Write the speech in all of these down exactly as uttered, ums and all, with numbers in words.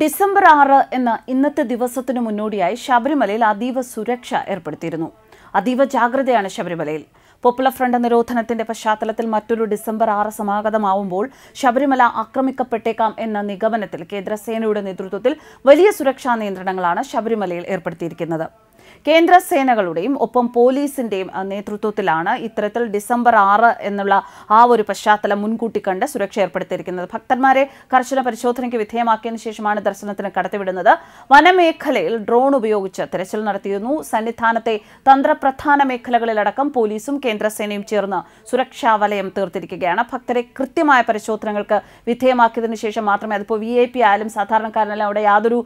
December sixth എന്ന ഇന്നത്തെ ദിവസത്തിനു മുന്നോടിയായി ശബരിമലയിൽ അതീവ സുരക്ഷ ഏർപ്പെടുത്തിയിരുന്നു. അതീവ ജാഗ്രതയാണ് ശബരിമലയിൽ. പോപ്പുലർ ഫ്രണ്ട് നിരോധനത്തിന്റെ പശ്ചാത്തലത്തിൽ മറ്റൊരു ഡിസംബർ sixth സമാഗതമാവുമ്പോൾ ശബരിമല ആക്രമിക്കപ്പെട്ടേക്കാം എന്ന നിഗമനത്തിൽ കേന്ദ്രസേനയുടെ നേതൃത്വത്തിൽ വലിയ സുരക്ഷാ നിയന്ത്രണങ്ങളാണ് ശബരിമലയിൽ ഏർപ്പെടുത്തിയിരിക്കുന്നത്. കേന്ദ്ര സേനകളുടെയും ഒപ്പം പോലീസിന്റെയും നേതൃത്വത്തിലാണ് ഇത്തരത്തിൽ ഡിസംബർ sixth എന്നുള്ള ആ ഒരു പശ്ചാത്തലം മുൻകൂട്ടി കണ്ട് സുരക്ഷ ഏർപ്പെടുത്തിയിരിക്കുന്നത്. ഭക്തന്മാരെ കർശന പരിശോധനയ്ക്ക് വിധേയമാക്കിയതിനു ശേഷമാണ് ദർശനത്തിന് കടത്തിവിടുന്നത്. വനമേഖലയിൽ ഡ്രോൺ ഉപയോഗിച്ച് തെരച്ചിൽ നടത്തിയിരുന്നു. സന്നിധാനത്തെ തന്ത്രപ്രധാന മേഖലകളിലടക്കം പോലീസും കേന്ദ്രസേനയും ചേർന്ന് സുരക്ഷാ വലയം തീർത്തിരിക്കുകയാണ്. ഭക്തരെ കൃത്യമായ പരിശോധനകൾക്ക് വിധേയമാക്കിയതിനു ശേഷം മാത്രമേ, അതിപ്പോൾ വി ഐ പി ആയാലും സാധാരണക്കാരനായാലും അവിടെ യാതൊരു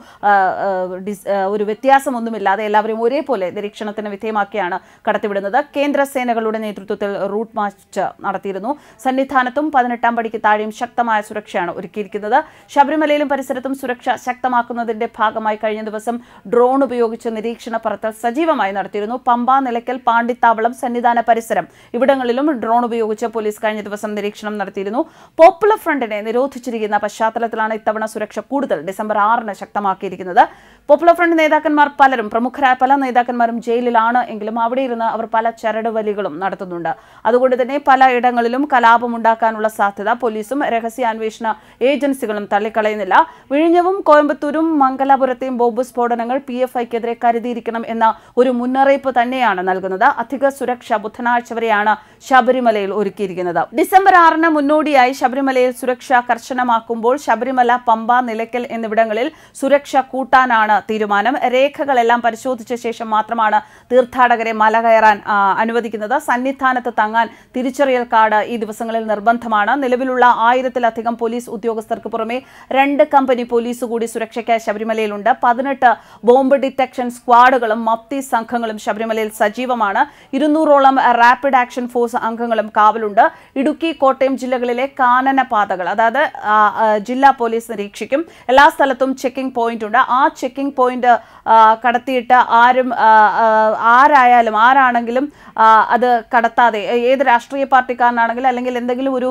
ഒരു വ്യത്യാസമൊന്നുമില്ലാതെ എല്ലാവരും ഒരേ പോലെ നിരീക്ഷണത്തിന് വിധേയമാക്കിയാണ് കടത്തിവിടുന്നത്. കേന്ദ്ര സേനകളുടെ നേതൃത്വത്തിൽ റൂട്ട് മാർച്ച് നടത്തിയിരുന്നു. സന്നിധാനത്തും പതിനെട്ടാം പടിക്ക് താഴെയും ശക്തമായ സുരക്ഷയാണ് ഒരുക്കിയിരിക്കുന്നത്. ശബരിമലയിലും പരിസരത്തും സുരക്ഷ ശക്തമാക്കുന്നതിന്റെ ഭാഗമായി കഴിഞ്ഞ ദിവസം ഡ്രോൺ ഉപയോഗിച്ച് നിരീക്ഷണ പറത്തൽ സജീവമായി നടത്തിയിരുന്നു. പമ്പ, നിലയ്ക്കൽ, പാണ്ടിത്താവളം, സന്നിധാന പരിസരം ഇവിടങ്ങളിലും ഡ്രോൺ ഉപയോഗിച്ച് പോലീസ് കഴിഞ്ഞ ദിവസം നിരീക്ഷണം നടത്തിയിരുന്നു. പോപ്പുലർ ഫ്രണ്ടിനെ നിരോധിച്ചിരിക്കുന്ന പശ്ചാത്തലത്തിലാണ് ഇത്തവണ സുരക്ഷ കൂടുതൽ ഡിസംബർ ആറിന് ശക്തമാക്കിയിരിക്കുന്നത്. പോപ്പുലർ ഫ്രണ്ട് നേതാക്കന്മാർ പലരും, പ്രമുഖരായ പല നേതാക്കന്മാരും ജയിലിലാണ് എങ്കിലും അവിടെ ഇരുന്ന് അവർ പല ചരടുവലികളും നടത്തുന്നുണ്ട്. അതുകൊണ്ട് തന്നെ പലയിടങ്ങളിലും കലാപമുണ്ടാക്കാനുള്ള സാധ്യത പോലീസും രഹസ്യാന്വേഷണ ഏജൻസികളും തള്ളിക്കളയുന്നില്ല. വിഴിഞ്ഞവും കോയമ്പത്തൂരും മംഗലാപുരത്തെയും ബോംബ് സ്ഫോടനങ്ങൾ പി എഫ് ഐക്കെതിരെ കരുതിയിരിക്കണം എന്ന ഒരു മുന്നറിയിപ്പ് തന്നെയാണ് നൽകുന്നത്. അധിക സുരക്ഷ ബുധനാഴ്ച വരെയാണ് ശബരിമലയിൽ ഒരുക്കിയിരിക്കുന്നത്. ഡിസംബർ ആറിന് മുന്നോടിയായി ശബരിമലയിൽ സുരക്ഷ കർശനമാക്കുമ്പോൾ ശബരിമല, പമ്പ, നിലയ്ക്കൽ എന്നിവിടങ്ങളിൽ സുരക്ഷ കൂട്ടാനാണ് തീരുമാനം. രേഖകളെല്ലാം പരിശോധിച്ച ശേഷം മാത്രമാണ് തീർത്ഥാടകരെ മല കയറാൻ അനുവദിക്കുന്നത്. സന്നിധാനത്ത് തങ്ങാൻ തിരിച്ചറിയൽ കാർഡ് ഈ ദിവസങ്ങളിൽ നിർബന്ധമാണ്. നിലവിലുള്ള ആയിരത്തിലധികം പോലീസ് ഉദ്യോഗസ്ഥർക്ക് പുറമെ രണ്ട് കമ്പനി പോലീസ് കൂടി സുരക്ഷയ്ക്കായി ശബരിമലയിലുണ്ട്. പതിനെട്ട് ബോംബ് ഡിറ്റക്ഷൻ സ്ക്വാഡുകളും മഫ്തി സംഘങ്ങളും ശബരിമലയിൽ സജീവമാണ്. ഇരുന്നൂറോളം റാപ്പിഡ് ആക്ഷൻ ഫോഴ്സ് അംഗങ്ങളും കാവലുണ്ട്. ഇടുക്കി, കോട്ടയം ജില്ലകളിലെ കാനനപാതകൾ, അതായത് ജില്ലാ പോലീസ് നിരീക്ഷിക്കും. എല്ലാ സ്ഥലത്തും ചെക്കിംഗ് പോയിന്റ് ഉണ്ട്. ആ ചെക്കിംഗ് പോയിന്റ് കടത്തിയിട്ട് ആരും ആരായാലും ആരാണെങ്കിലും അത് കടത്താതെ, ഏത് രാഷ്ട്രീയ പാർട്ടിക്കാരനാണെങ്കിലും അല്ലെങ്കിൽ എന്തെങ്കിലും ഒരു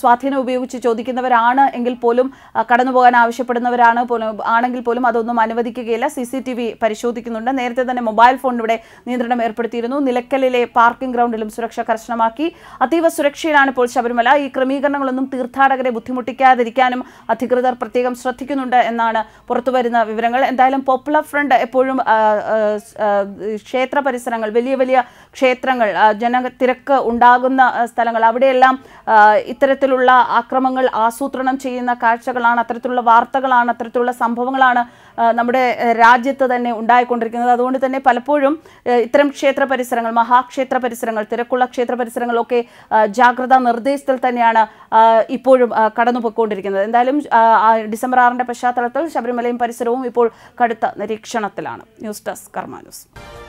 സ്വാധീനം ഉപയോഗിച്ച് ചോദിക്കുന്നവരാണ് എങ്കിൽ പോലും, കടന്നു പോകാൻ ആവശ്യപ്പെടുന്നവരാണ് ആണെങ്കിൽ പോലും അതൊന്നും അനുവദിക്കുകയില്ല. സി സി ടി വി പരിശോധിക്കുന്നുണ്ട്. നേരത്തെ തന്നെ മൊബൈൽ ഫോണിലൂടെ നിയന്ത്രണം ഏർപ്പെടുത്തിയിരുന്നു. നിലയ്ക്കലിലെ പാർക്കിംഗ് ഗ്രൗണ്ടിലും സുരക്ഷ കർശനമാക്കി. അതീവ സുരക്ഷയിലാണ് ഇപ്പോൾ ശബരിമല. ഈ ക്രമീകരണങ്ങളൊന്നും തീർത്ഥാടകരെ ബുദ്ധിമുട്ടിക്കാതിരിക്കാനും അധികൃതർ പ്രത്യേകം ശ്രദ്ധിക്കുന്നുണ്ട് എന്നാണ് പുറത്തുവരുന്ന വിവരങ്ങൾ. എന്തായാലും പോപ്പുലർ ഫ്രണ്ട് എപ്പോഴും ക്ഷേത്ര പരിസരങ്ങൾ, വലിയ വലിയ ക്ഷേത്രങ്ങൾ, ജനത്തിരക്ക് ഉണ്ടാകുന്ന സ്ഥലങ്ങൾ, അവിടെയെല്ലാം ഇത്തരത്തിലുള്ള ആക്രമങ്ങൾ ആസൂത്രണം ചെയ്യുന്ന കാഴ്ചകളാണ്, അത്തരത്തിലുള്ള വാർത്തകളാണ്, അത്തരത്തിലുള്ള സംഭവങ്ങളാണ് നമ്മുടെ രാജ്യത്ത് തന്നെ ഉണ്ടായിക്കൊണ്ടിരിക്കുന്നത്. അതുകൊണ്ട് തന്നെ പലപ്പോഴും ഇത്തരം ക്ഷേത്ര പരിസരങ്ങൾ, മഹാക്ഷേത്ര പരിസരങ്ങൾ, തിരക്കുള്ള ക്ഷേത്ര പരിസരങ്ങളൊക്കെ ജാഗ്രതാ നിർദ്ദേശത്തിൽ തന്നെയാണ് ഇപ്പോഴും കടന്നുപോയിക്കൊണ്ടിരിക്കുന്നത്. എന്തായാലും ഡിസംബർ ആറിന്റെ പശ്ചാത്തലത്തിൽ ശബരിമലയും പരിസരവും ഇപ്പോൾ കടുത്ത നിരീക്ഷണത്തിലാണ്. News desk Karma news.